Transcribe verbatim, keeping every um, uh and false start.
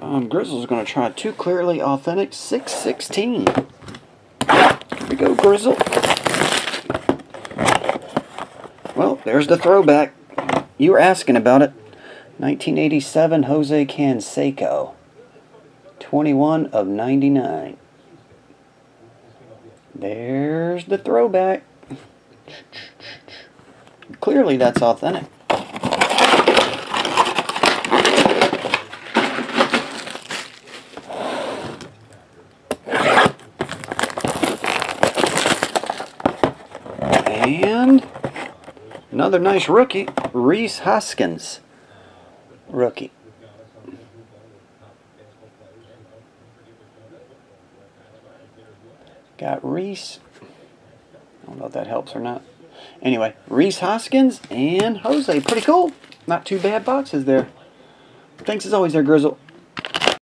Um, Grizzle's going to try Too Clearly Authentic six sixteen. Here we go, Grizzle. Well, there's the throwback. You were asking about it. nineteen eighty-seven Jose Canseco. twenty-one of ninety-nine. There's the throwback. Clearly that's authentic. And another nice rookie, Rhys Hoskins. Rookie. Got Rhys. I don't know if that helps or not. Anyway, Rhys Hoskins and Jose. Pretty cool. Not too bad boxes there. Thanks as always there, Grizzle.